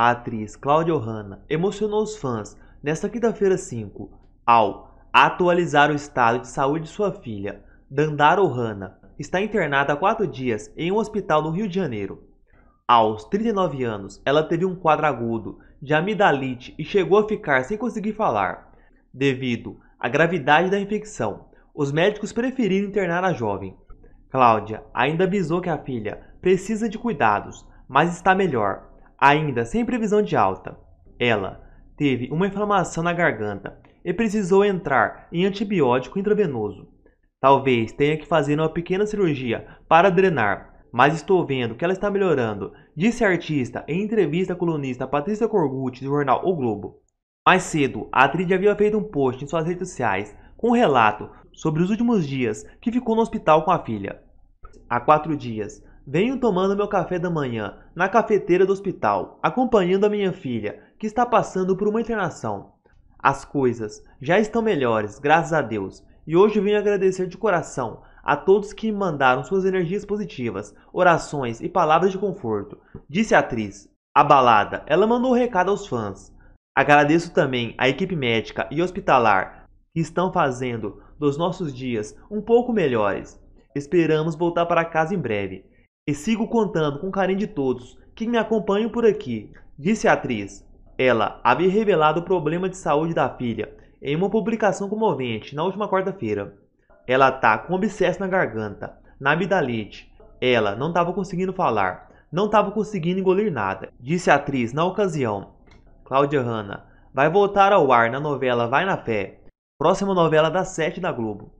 A atriz Cláudia Ohana emocionou os fãs nesta quinta-feira 5 ao atualizar o estado de saúde de sua filha. Dandara Ohana está internada há 4 dias em um hospital no Rio de Janeiro. Aos 39 anos, ela teve um quadro agudo de amidalite e chegou a ficar sem conseguir falar. Devido à gravidade da infecção, os médicos preferiram internar a jovem. Cláudia ainda avisou que a filha precisa de cuidados, mas está melhor, ainda sem previsão de alta. Ela teve uma inflamação na garganta e precisou entrar em antibiótico intravenoso. Talvez tenha que fazer uma pequena cirurgia para drenar, mas estou vendo que ela está melhorando, disse a artista em entrevista à colunista Patrícia Corgucci do jornal O Globo. Mais cedo, a atriz havia feito um post em suas redes sociais com um relato sobre os últimos dias que ficou no hospital com a filha. Há 4 dias, venho tomando meu café da manhã na cafeteira do hospital, acompanhando a minha filha, que está passando por uma internação. As coisas já estão melhores, graças a Deus, e hoje venho agradecer de coração a todos que me mandaram suas energias positivas, orações e palavras de conforto, disse a atriz. Abalada, ela mandou um recado aos fãs. Agradeço também à equipe médica e hospitalar, que estão fazendo dos nossos dias um pouco melhores. Esperamos voltar para casa em breve. E sigo contando com o carinho de todos que me acompanham por aqui, disse a atriz. Ela havia revelado o problema de saúde da filha em uma publicação comovente na última quarta-feira. Ela tá com um abscesso na garganta, na amidalite. Ela não estava conseguindo falar, não estava conseguindo engolir nada, disse a atriz na ocasião. Cláudia Ohana vai voltar ao ar na novela Vai na Fé, próxima novela das 7 da Globo.